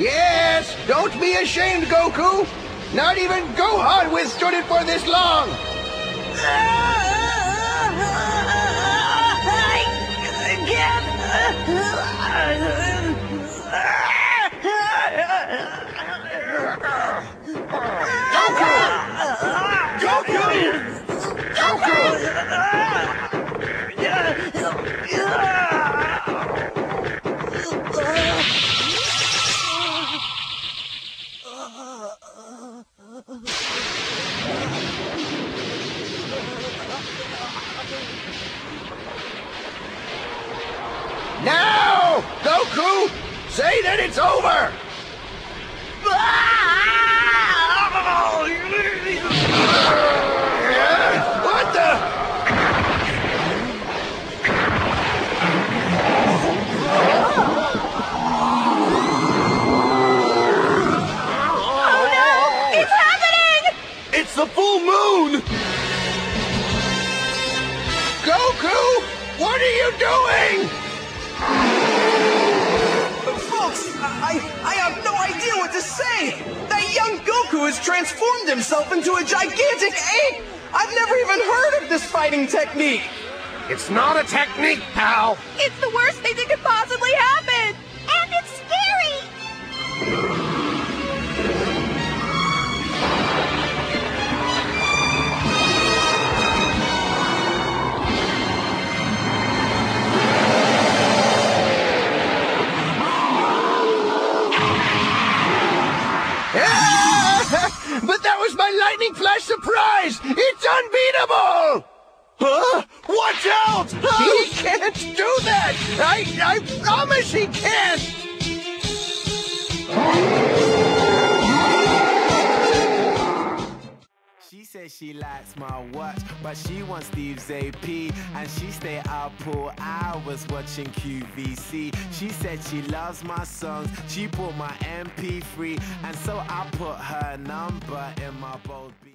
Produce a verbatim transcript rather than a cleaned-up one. Yes, don't be ashamed, Goku. Not even Gohan withstood it for this long. I can't. Now, Goku, say that it's over! What the? The full moon! Goku! What are you doing? Folks, I, I have no idea what to say! That young Goku has transformed himself into a gigantic ape! I've never even heard of this fighting technique! It's not a technique, pal! It's the worst thing that could possibly happen! And it's scary! But that was my lightning flash surprise! It's unbeatable! Huh? Watch out! Oh. He can't do that! I, I promise he can't! She says she likes my watch, but she wants Steve's A P, and she stayed up all hours watching Q V C. She said she loves my songs, she bought my M P three, and so I put her number in my bold beat.